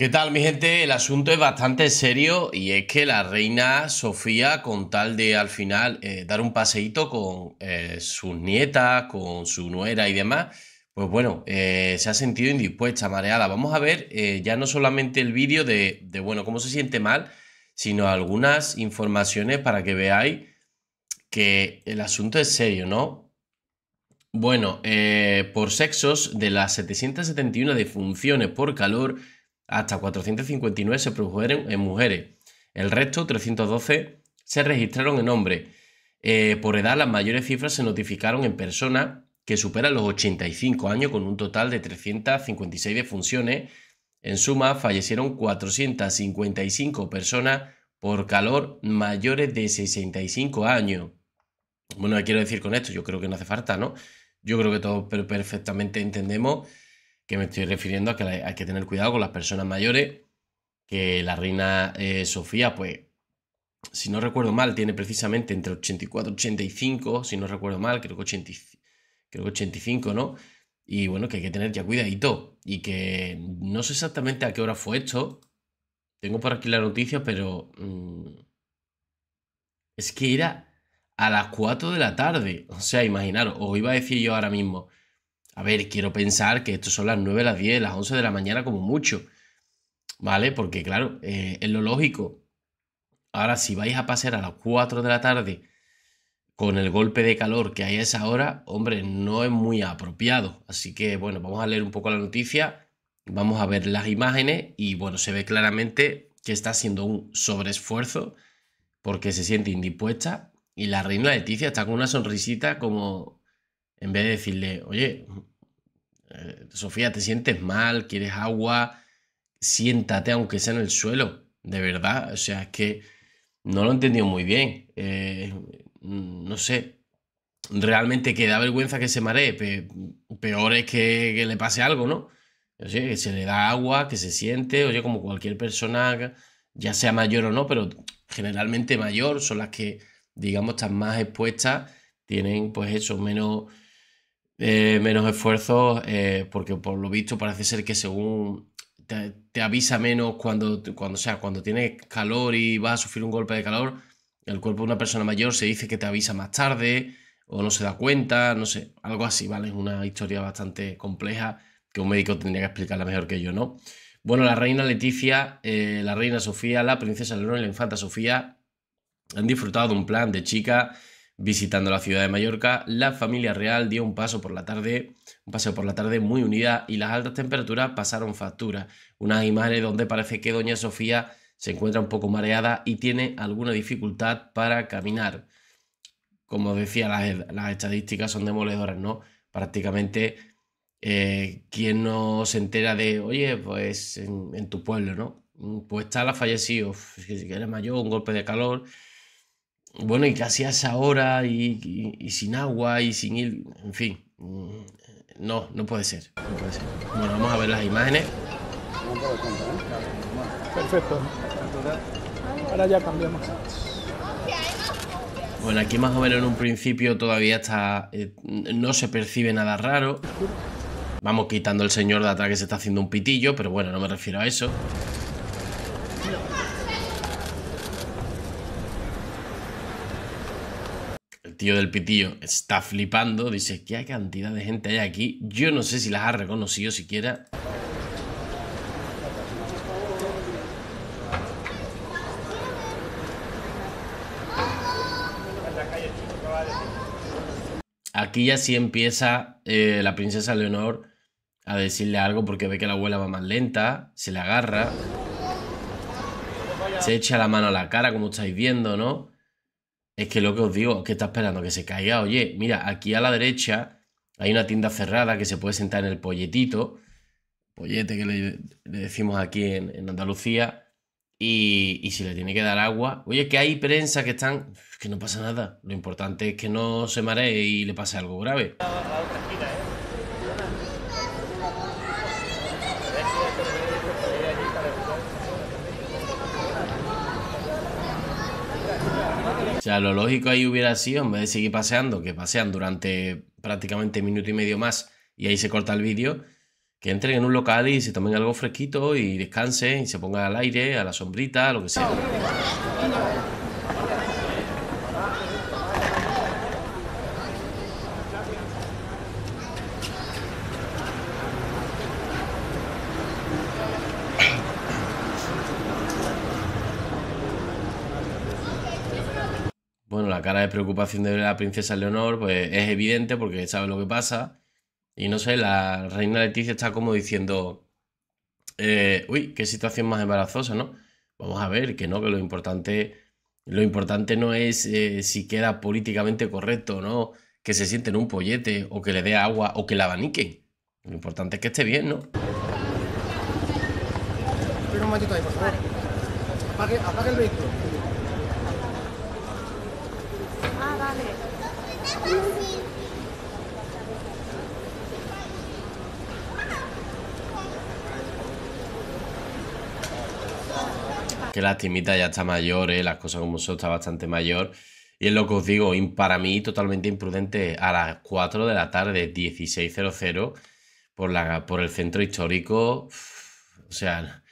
¿Qué tal, mi gente? El asunto es bastante serio y es que la reina Sofía, con tal de al final dar un paseíto con sus nietas, con su nuera y demás, pues bueno, se ha sentido indispuesta, mareada. Vamos a ver ya no solamente el vídeo de bueno, cómo se siente mal, sino algunas informaciones para que veáis que el asunto es serio, ¿no? Bueno, por sexos, de las 771 defunciones por calor, hasta 459 se produjeron en mujeres. El resto, 312, se registraron en hombres. Por edad, las mayores cifras se notificaron en personas que superan los 85 años, con un total de 356 defunciones. En suma, fallecieron 455 personas por calor mayores de 65 años. Bueno, ¿qué quiero decir con esto? Yo creo que no hace falta, ¿no? Yo creo que todos perfectamente entendemos que me estoy refiriendo a que hay que tener cuidado con las personas mayores, que la reina Sofía, pues, si no recuerdo mal, tiene precisamente entre 84 y 85, si no recuerdo mal, creo que 85, ¿no? Y bueno, que hay que tener ya cuidadito, y que no sé exactamente a qué hora fue esto, tengo por aquí la noticia, pero es que era a las 4 de la tarde, o sea, imaginaros, os iba a decir yo ahora mismo, a ver, quiero pensar que esto son las 9, las 10, las 11 de la mañana como mucho, ¿vale? Porque claro, es lo lógico. Ahora, si vais a pasear a las 4 de la tarde con el golpe de calor que hay a esa hora, hombre, no es muy apropiado. Así que, bueno, vamos a leer un poco la noticia, vamos a ver las imágenes y, bueno, se ve claramente que está haciendo un sobreesfuerzo porque se siente indispuesta y la reina Letizia está con una sonrisita como... En vez de decirle, oye, Sofía, te sientes mal, quieres agua, siéntate aunque sea en el suelo, de verdad. O sea, es que no lo he entendido muy bien. No sé, realmente que da vergüenza que se maree, peor es que le pase algo, ¿no? Oye, que se le da agua, que se siente, oye, como cualquier persona, ya sea mayor o no, pero generalmente mayor son las que, digamos, están más expuestas, tienen pues eso, menos esfuerzos, porque por lo visto parece ser que según te avisa menos cuando tienes calor y vas a sufrir un golpe de calor, el cuerpo de una persona mayor se dice que te avisa más tarde o no se da cuenta, no sé, algo así, ¿vale? Es una historia bastante compleja que un médico tendría que explicarla mejor que yo, ¿no? Bueno, la reina Letizia, la reina Sofía, la princesa Leonor y la infanta Sofía han disfrutado de un plan de chica visitando la ciudad de Mallorca. La familia real dio un paseo por la tarde muy unida y las altas temperaturas pasaron factura. Unas imágenes donde parece que doña Sofía se encuentra un poco mareada y tiene alguna dificultad para caminar. Como decía, las estadísticas son demoledoras, ¿no? Prácticamente, ¿quién no se entera de, oye, pues en tu pueblo, ¿no? Pues tal ha fallecido, si eres mayor, un golpe de calor... Bueno, y casi a esa hora, y sin agua, y sin ir... En fin, no puede ser, no puede ser. Bueno, vamos a ver las imágenes. Perfecto. Ahora ya cambiamos. Bueno, aquí más o menos en un principio todavía está... no se percibe nada raro. Vamos quitando el señor de atrás que se está haciendo un pitillo, pero bueno, no me refiero a eso. Tío del pitillo está flipando, dice, ¿qué cantidad de gente hay aquí? Yo no sé si las ha reconocido siquiera. Aquí ya sí empieza la princesa Leonor a decirle algo porque ve que la abuela va más lenta, se le agarra, se echa la mano a la cara, como estáis viendo, ¿no? Es que lo que os digo, que está esperando que se caiga. Oye, mira, aquí a la derecha hay una tienda cerrada que se puede sentar en el polletito, pollete que le decimos aquí en Andalucía, y si le tiene que dar agua. Oye, que hay prensa que están... que no pasa nada. Lo importante es que no se maree y le pase algo grave. O sea, lo lógico ahí hubiera sido, en vez de seguir paseando, que pasean durante prácticamente minuto y medio más y ahí se corta el vídeo, que entren en un local y se tomen algo fresquito y descansen y se pongan al aire, a la sombrita, lo que sea. Bueno, la cara de preocupación de la princesa Leonor pues es evidente porque sabe lo que pasa. Y no sé, la reina Letizia está como diciendo, uy, qué situación más embarazosa, ¿no? Vamos a ver, que no, que lo importante no es si queda políticamente correcto, ¿no? Que se sienten un pollete o que le dé agua o que la abaniquen. Lo importante es que esté bien, ¿no? Espera un momentito ahí, por favor. Apague el vehículo. Qué lastimita, ya está mayor, las cosas como son, está bastante mayor. Y es lo que os digo, para mí totalmente imprudente a las 4 de la tarde, 16:00, por el centro histórico. O sea,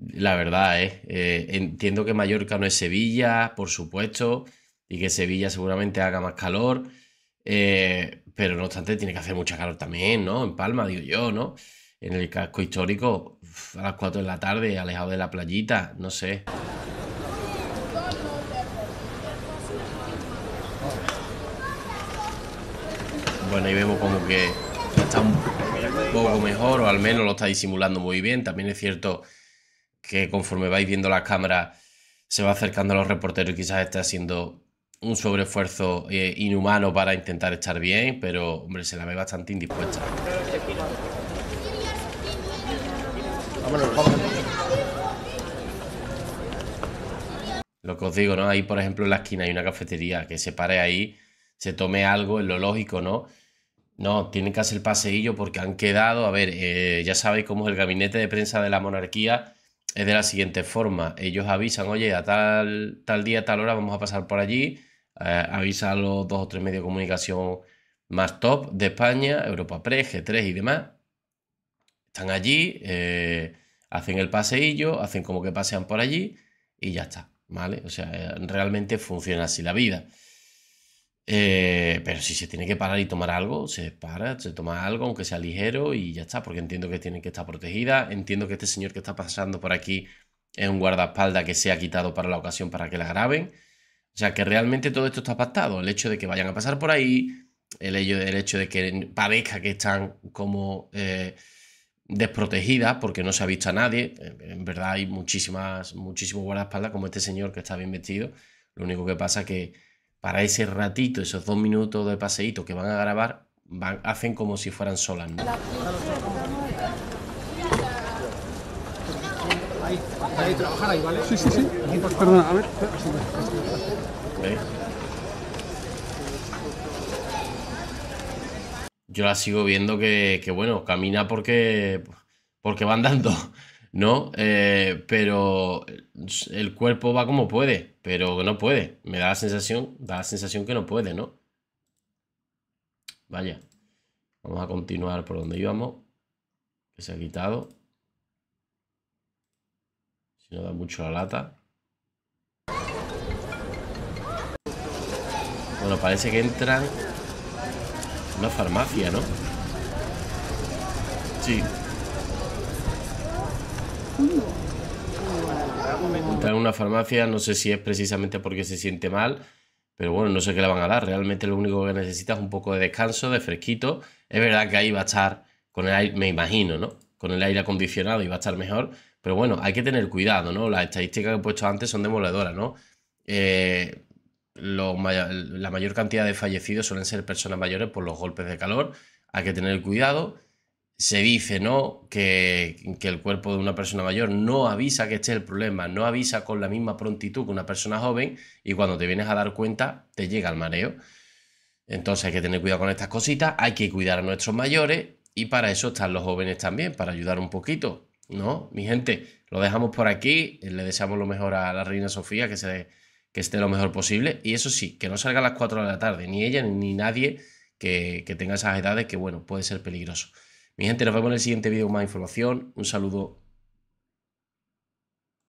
la verdad, entiendo que Mallorca no es Sevilla, por supuesto, y que Sevilla seguramente haga más calor, pero no obstante tiene que hacer mucha calor también, ¿no? En Palma, digo yo, ¿no? En el casco histórico, a las 4 de la tarde, alejado de la playita, no sé. Bueno, ahí vemos como que está un poco mejor, o al menos lo está disimulando muy bien. También es cierto que conforme vais viendo las cámaras, se va acercando a los reporteros y quizás esté haciendo un sobreesfuerzo inhumano para intentar estar bien, pero, hombre, se la ve bastante indispuesta. Vámonos. Lo que os digo, ¿no? Ahí, por ejemplo, en la esquina hay una cafetería, que se pare ahí, se tome algo, es lo lógico, ¿no? No, tienen que hacer el paseillo porque han quedado, a ver, ya sabéis cómo es el gabinete de prensa de la monarquía. Es de la siguiente forma, ellos avisan, oye, a tal día, a tal hora vamos a pasar por allí, avisa a los 2 o 3 medios de comunicación más top de España, Europa Press, G3 y demás, están allí, hacen el paseillo, hacen como que pasean por allí y ya está, ¿vale? O sea, realmente funciona así la vida. Pero si se tiene que parar y tomar algo, se para, se toma algo, aunque sea ligero, y ya está, porque entiendo que tienen que estar protegidas. Entiendo que este señor que está pasando por aquí es un guardaespaldas que se ha quitado para la ocasión para que la graben. O sea, que realmente todo esto está pactado. El hecho de que vayan a pasar por ahí, el hecho de que parezca que están como desprotegidas porque no se ha visto a nadie. En verdad hay muchísimos guardaespaldas como este señor que está bien vestido. Lo único que pasa es que para ese ratito, esos 2 minutos de paseíto que van a grabar, hacen como si fueran solas, ¿no? Ahí, trabajar ahí, ¿vale? Sí. Perdona, a ver. ¿Veis? Yo la sigo viendo que bueno, camina porque va andando, ¿no? Pero el cuerpo va como puede, pero no puede. Me da la sensación que no puede, ¿no? Vaya. Vamos a continuar por donde íbamos. Que se ha quitado. Si no da mucho la lata. Bueno, parece que entran en una farmacia, ¿no? Sí. Entrar en una farmacia, no sé si es precisamente porque se siente mal, pero bueno, no sé qué le van a dar. Realmente lo único que necesita es un poco de descanso, de fresquito. Es verdad que ahí va a estar con el aire, me imagino, ¿no? Con el aire acondicionado y va a estar mejor, pero bueno, hay que tener cuidado, ¿no? Las estadísticas que he puesto antes son demoledoras, ¿no? La mayor cantidad de fallecidos suelen ser personas mayores por los golpes de calor. Hay que tener cuidado. Se dice, ¿no?, que el cuerpo de una persona mayor no avisa que este es el problema, no avisa con la misma prontitud que una persona joven y cuando te vienes a dar cuenta te llega el mareo. Entonces hay que tener cuidado con estas cositas, hay que cuidar a nuestros mayores y para eso están los jóvenes también, para ayudar un poquito, ¿no? Mi gente, lo dejamos por aquí, le deseamos lo mejor a la reina Sofía, que esté lo mejor posible y eso sí, que no salga a las 4 de la tarde, ni ella ni nadie que tenga esas edades que, bueno, puede ser peligroso. Mi gente, nos vemos en el siguiente vídeo con más información. Un saludo.